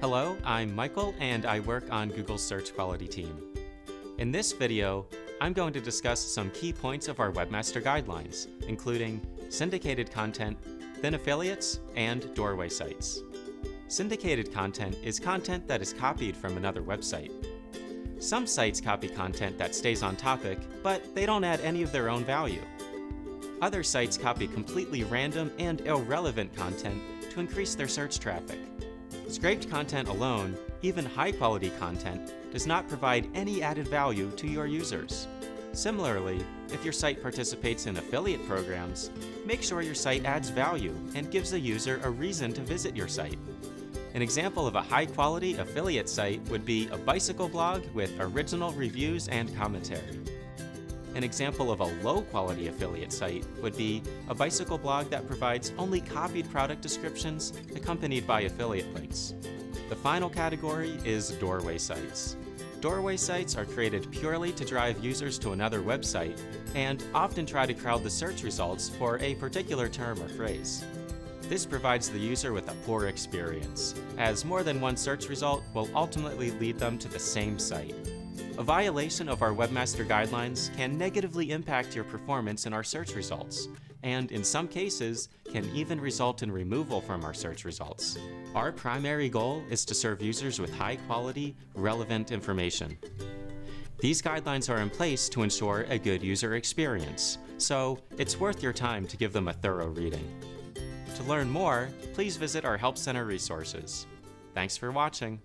Hello, I'm Michael and I work on Google's search quality team. In this video, I'm going to discuss some key points of our Webmaster Guidelines, including syndicated content, then affiliates, and doorway sites. Syndicated content is content that is copied from another website. Some sites copy content that stays on topic, but they don't add any of their own value. Other sites copy completely random and irrelevant content to increase their search traffic. Scraped content alone, even high-quality content, does not provide any added value to your users. Similarly, if your site participates in affiliate programs, make sure your site adds value and gives a user a reason to visit your site. An example of a high-quality affiliate site would be a bicycle blog with original reviews and commentary. An example of a low-quality affiliate site would be a bicycle blog that provides only copied product descriptions accompanied by affiliate links. The final category is doorway sites. Doorway sites are created purely to drive users to another website and often try to crowd the search results for a particular term or phrase. This provides the user with a poor experience, as more than one search result will ultimately lead them to the same site. A violation of our Webmaster Guidelines can negatively impact your performance in our search results, and in some cases, can even result in removal from our search results. Our primary goal is to serve users with high-quality, relevant information. These guidelines are in place to ensure a good user experience, so it's worth your time to give them a thorough reading. To learn more, please visit our Help Center resources. Thanks for watching.